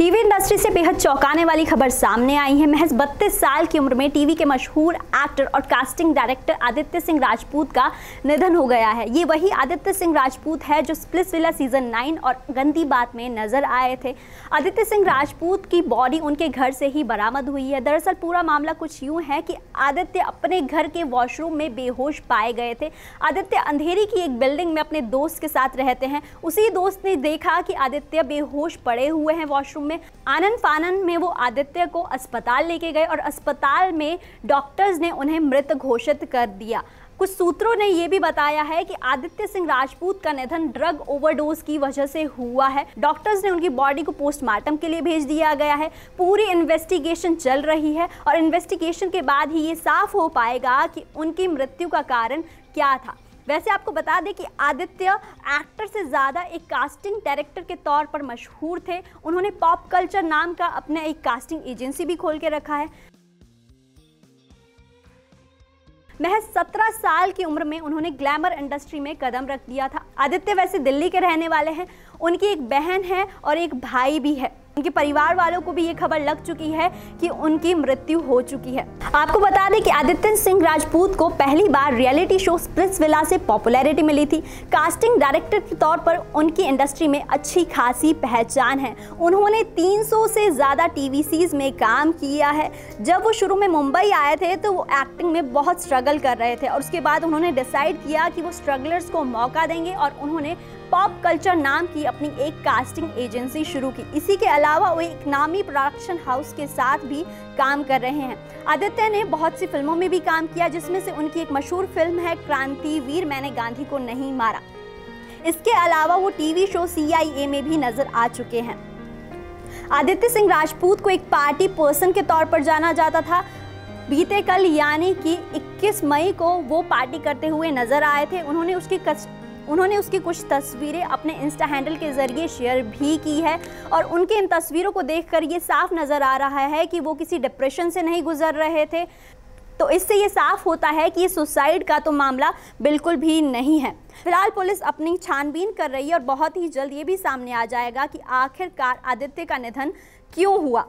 TV industry से बेहद चौंकाने वाली खबर सामने आई है। महज 32 साल की उम्र में टीवी के मशहूर एक्टर और कास्टिंग डायरेक्टर आदित्य सिंह राजपूत का निधन हो गया है। ये वही आदित्य सिंह राजपूत है जो स्प्लिट्सविला सीजन 9 और गंदी बात में नजर आए थे। आदित्य सिंह राजपूत की बॉडी उनके घर से ही बरामद हुई है। दरअसल पूरा मामला कुछ यूँ है कि आदित्य अपने घर के वॉशरूम में बेहोश पाए गए थे। आदित्य अंधेरी की एक बिल्डिंग में अपने दोस्त के साथ रहते हैं। उसी दोस्त ने देखा कि आदित्य बेहोश पड़े हुए हैं वॉशरूम में। आनन फानन में वो आदित्य को अस्पताल लेके गए और अस्पताल में डॉक्टर्स ने उन्हें मृत घोषित कर दिया। कुछ सूत्रों ने ये भी बताया है कि आदित्य सिंह राजपूत का निधन ड्रग ओवरडोज की वजह से हुआ है। डॉक्टर्स ने उनकी बॉडी को पोस्टमार्टम के लिए भेज दिया गया है। पूरी इन्वेस्टिगेशन चल रही है और इन्वेस्टिगेशन के बाद ही ये साफ हो पाएगा कि उनकी मृत्यु का कारण क्या था। वैसे आपको बता दें कि आदित्य एक्टर से ज़्यादा एक कास्टिंग डायरेक्टर के तौर पर मशहूर थे। उन्होंने पॉप कल्चर नाम का अपना एक कास्टिंग एजेंसी भी खोल के रखा है। महज 17 साल की उम्र में उन्होंने ग्लैमर इंडस्ट्री में कदम रख दिया था। आदित्य वैसे दिल्ली के रहने वाले हैं। उनकी एक बहन है और एक भाई भी है। उनके परिवार वालों को भी ये खबर लग चुकी है कि उनकी मृत्यु हो चुकी है। आपको बता दें कि आदित्य सिंह राजपूत को पहली बार रियलिटी शो स्प्लिट्सविला से पॉपुलैरिटी मिली थी। कास्टिंग डायरेक्टर के तौर पर उनकी इंडस्ट्री में अच्छी खासी पहचान है। उन्होंने 300 से ज़्यादा टीवी सीरीज में काम किया है। जब वो शुरू में मुंबई आए थे तो वो एक्टिंग में बहुत स्ट्रगल कर रहे थे और उसके बाद उन्होंने डिसाइड किया कि वो स्ट्रगलर्स को मौका देंगे और उन्होंने पॉप कल्चर नाम की अपनी एक कास्टिंग एजेंसी शुरू की। इसी के अलावा वो एक नामी प्रोडक्शन हाउस के साथ भी काम कर रहे हैं। आदित्य ने बहुत सी फिल्मों में भी काम किया, जिसमें से उनकी एक मशहूर फिल्म है क्रांति वीर मैंने गांधी को नहीं मारा। इसके अलावा वो टीवी शो CIA में भी नजर आ चुके हैं। आदित्य सिंह राजपूत को एक पार्टी पर्सन के तौर पर जाना जाता था। बीते कल यानी कि 21 मई को वो पार्टी करते हुए नजर आए थे। उन्होंने उसकी कुछ तस्वीरें अपने इंस्टा हैंडल के ज़रिए शेयर भी की है और उनके इन तस्वीरों को देखकर ये साफ नज़र आ रहा है कि वो किसी डिप्रेशन से नहीं गुजर रहे थे। तो इससे ये साफ होता है कि ये सुसाइड का तो मामला बिल्कुल भी नहीं है। फिलहाल पुलिस अपनी छानबीन कर रही है और बहुत ही जल्द ये भी सामने आ जाएगा कि आखिरकार आदित्य का निधन क्यों हुआ।